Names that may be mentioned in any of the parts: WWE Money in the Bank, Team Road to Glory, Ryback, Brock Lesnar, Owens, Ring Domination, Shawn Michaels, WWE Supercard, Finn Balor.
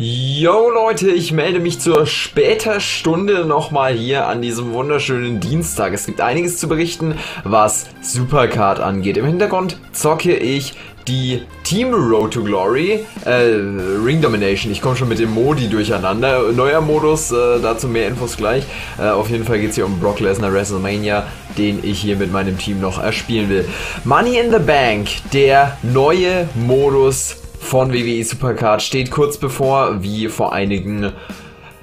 Yo Leute, ich melde mich zur später Stunde nochmal hier an diesem wunderschönen Dienstag. Es gibt einiges zu berichten, was Supercard angeht. Im Hintergrund zocke ich die Team Road to Glory, Ring Domination. Ich komme schon mit dem Modi durcheinander. Neuer Modus, dazu mehr Infos gleich. Auf jeden Fall geht es hier um Brock Lesnar WrestleMania, den ich hier mit meinem Team noch erspielen will. Money in the Bank, der neue Modus von WWE Supercard, steht kurz bevor, wie vor einigen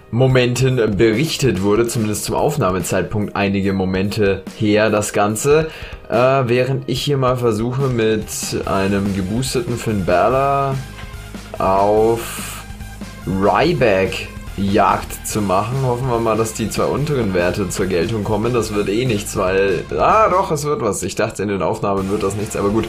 Momenten berichtet wurde, zumindest zum Aufnahmezeitpunkt einige Momente her, das Ganze. Während ich hier mal versuche, mit einem geboosteten Finn Balor auf Ryback Jagd zu machen, hoffen wir mal, dass die zwei unteren Werte zur Geltung kommen. Das wird eh nichts, weil... Ah, doch, es wird was. Ich dachte, in den Aufnahmen wird das nichts, aber gut.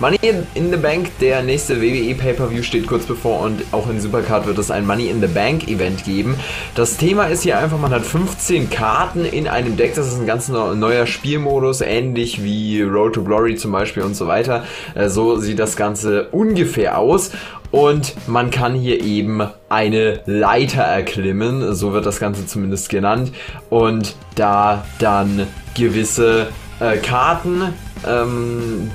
Money in the Bank, der nächste WWE Pay-Per-View, steht kurz bevor, und auch in Supercard wird es ein Money in the Bank Event geben. Das Thema ist hier einfach, man hat 15 Karten in einem Deck. Das ist ein ganz neuer Spielmodus, ähnlich wie Road to Glory zum Beispiel und so weiter. So sieht das Ganze ungefähr aus. Und man kann hier eben eine Leiter erklimmen, so wird das Ganze zumindest genannt, und da dann gewisse Karten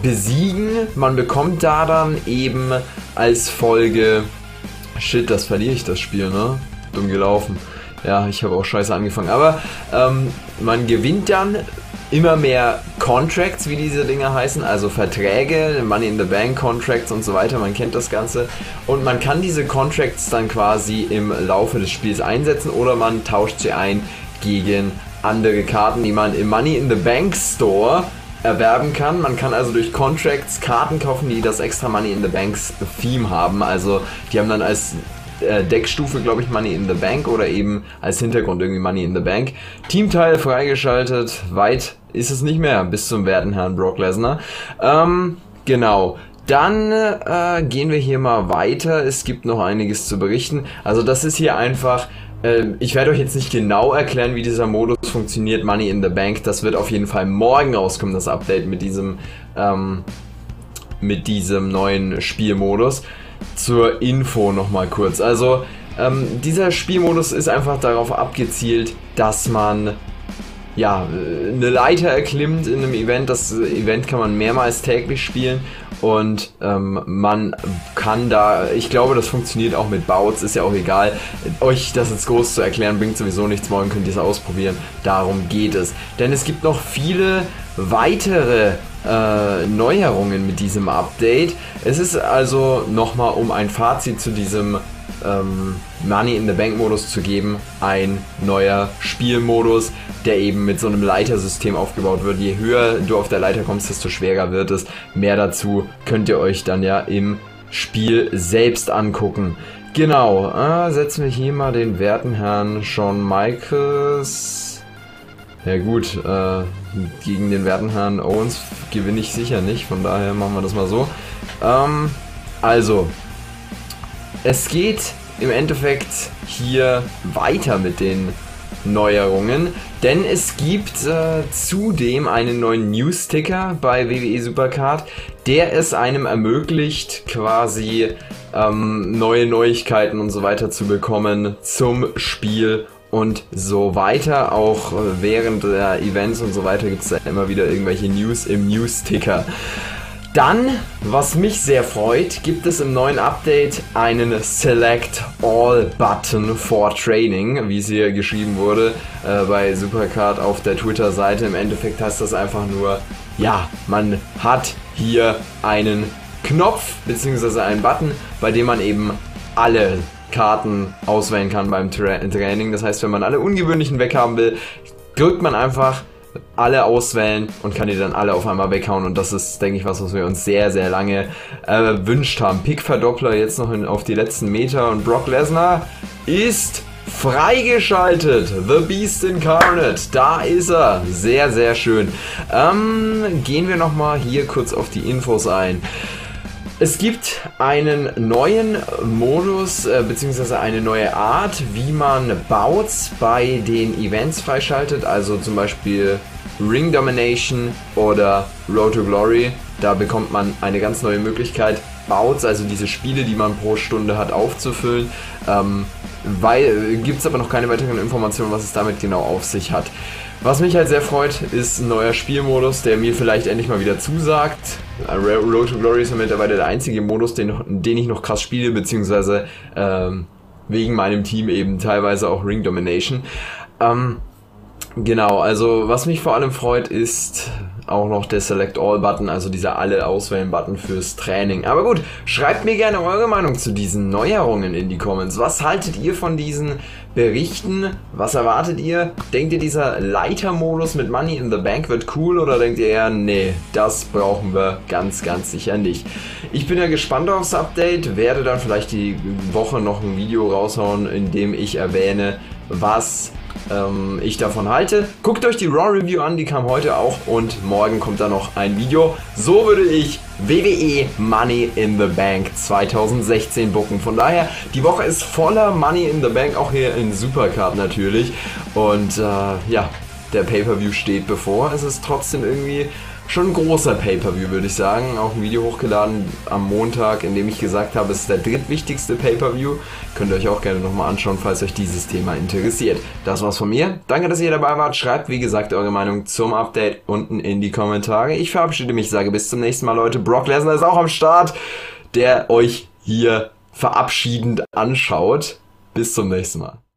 besiegen. Man bekommt da dann eben als Folge... Shit, das verliere ich, das Spiel, ne? Dumm gelaufen. Ja, ich habe auch scheiße angefangen, aber man gewinnt dann immer mehr Contracts, wie diese Dinger heißen, also Verträge, Money in the Bank Contracts und so weiter, man kennt das Ganze, und man kann diese Contracts dann quasi im Laufe des Spiels einsetzen oder man tauscht sie ein gegen andere Karten, die man im Money in the Bank Store erwerben kann. Man kann also durch Contracts Karten kaufen, die das extra Money in the Banks Theme haben, also die haben dann als Deckstufe, glaube ich, Money in the Bank oder eben als Hintergrund irgendwie Money in the Bank. Teamteil freigeschaltet, weit ist es nicht mehr, bis zum werten Herrn Brock Lesnar. Genau, dann gehen wir hier mal weiter, es gibt noch einiges zu berichten. Also das ist hier einfach... Ich werde euch jetzt nicht genau erklären, wie dieser Modus funktioniert, Money in the Bank. Das wird auf jeden Fall morgen rauskommen, das Update mit diesem neuen Spielmodus. Zur Info nochmal kurz. Also dieser Spielmodus ist einfach darauf abgezielt, dass man ja eine Leiter erklimmt in einem Event. Das Event kann man mehrmals täglich spielen und man kann da, ich glaube, das funktioniert auch mit Bouts, ist ja auch egal. Euch das jetzt groß zu erklären bringt sowieso nichts, morgen könnt ihr es ausprobieren, darum geht es. Denn es gibt noch viele weitere Neuerungen mit diesem Update. Es ist also nochmal, um ein Fazit zu diesem Money in the Bank Modus zu geben, ein neuer Spielmodus, der eben mit so einem Leitersystem aufgebaut wird. Je höher du auf der Leiter kommst, desto schwerer wird es. Mehr dazu könnt ihr euch dann ja im Spiel selbst angucken. Genau, setzen wir hier mal den werten Herrn Shawn Michaels... Ja gut, gegen den werten Herrn Owens gewinne ich sicher nicht, von daher machen wir das mal so. Also, es geht im Endeffekt hier weiter mit den Neuerungen, denn es gibt zudem einen neuen News-Ticker bei WWE Supercard, der es einem ermöglicht, quasi neue Neuigkeiten und so weiter zu bekommen zum Spiel und so weiter. Auch während der Events und so weiter gibt es da immer wieder irgendwelche News im News-Ticker. Dann, was mich sehr freut, gibt es im neuen Update einen Select All Button for Training, wie es hier geschrieben wurde bei Supercard auf der Twitter-Seite. Im Endeffekt heißt das einfach nur, ja, man hat hier einen Knopf bzw. einen Button, bei dem man eben alle Karten auswählen kann beim Training. Das heißt, wenn man alle ungewöhnlichen weghaben will, drückt man einfach alle auswählen und kann die dann alle auf einmal weghauen, und das ist, denke ich, was wir uns sehr, sehr lange gewünscht haben. Pick-Verdoppler jetzt noch auf die letzten Meter, und Brock Lesnar ist freigeschaltet. The Beast Incarnate, da ist er. Sehr, sehr schön. Gehen wir nochmal hier kurz auf die Infos ein. Es gibt einen neuen Modus bzw. eine neue Art, wie man Bouts bei den Events freischaltet, also zum Beispiel Ring Domination oder Road to Glory. Da bekommt man eine ganz neue Möglichkeit, Bouts, also diese Spiele, die man pro Stunde hat, aufzufüllen. Gibt es aber noch keine weiteren Informationen, was es damit genau auf sich hat. Was mich halt sehr freut, ist ein neuer Spielmodus, der mir vielleicht endlich mal wieder zusagt. Road to Glory ist ja mittlerweile der einzige Modus, den ich noch krass spiele, beziehungsweise wegen meinem Team eben teilweise auch Ring Domination. Genau, also was mich vor allem freut, ist auch noch der Select All Button, also dieser Alle auswählen Button fürs Training. Aber gut, schreibt mir gerne eure Meinung zu diesen Neuerungen in die Comments. Was haltet ihr von diesen Berichten? Was erwartet ihr? Denkt ihr, dieser Leitermodus mit Money in the Bank wird cool, oder denkt ihr eher, nee, das brauchen wir ganz, ganz sicher nicht? Ich bin ja gespannt aufs Update, werde dann vielleicht die Woche noch ein Video raushauen, in dem ich erwähne, was ich davon halte. Guckt euch die Raw Review an, die kam heute auch, und morgen kommt da noch ein Video. So würde ich WWE Money in the Bank 2016 booken. Von daher, die Woche ist voller Money in the Bank, auch hier in Supercard natürlich. Und ja, der Pay-Per-View steht bevor. Es ist trotzdem irgendwie schon ein großer Pay-Per-View, würde ich sagen. Auch ein Video hochgeladen am Montag, in dem ich gesagt habe, es ist der drittwichtigste Pay-Per-View. Könnt ihr euch auch gerne nochmal anschauen, falls euch dieses Thema interessiert. Das war's von mir. Danke, dass ihr dabei wart. Schreibt, wie gesagt, eure Meinung zum Update unten in die Kommentare. Ich verabschiede mich, sage bis zum nächsten Mal, Leute. Brock Lesnar ist auch am Start, der euch hier verabschiedend anschaut. Bis zum nächsten Mal.